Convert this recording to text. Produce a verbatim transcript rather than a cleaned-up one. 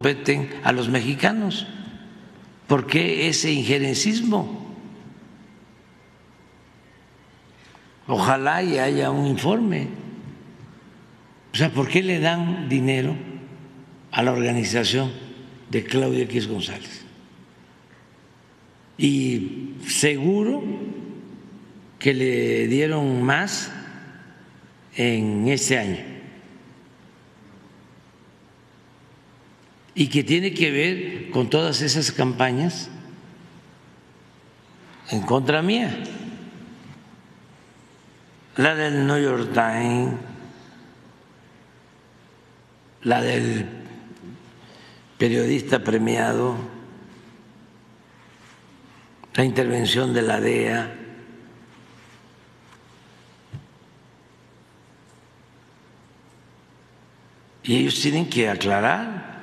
Respeten a los mexicanos. ¿Por qué ese injerencismo? Ojalá y haya un informe. O sea, ¿por qué le dan dinero a la organización de Claudio X González? Y seguro que le dieron más en este año. Y que tiene que ver con todas esas campañas en contra mía, la del New York Times, la del periodista premiado, la intervención de la D E A, y ellos tienen que aclarar.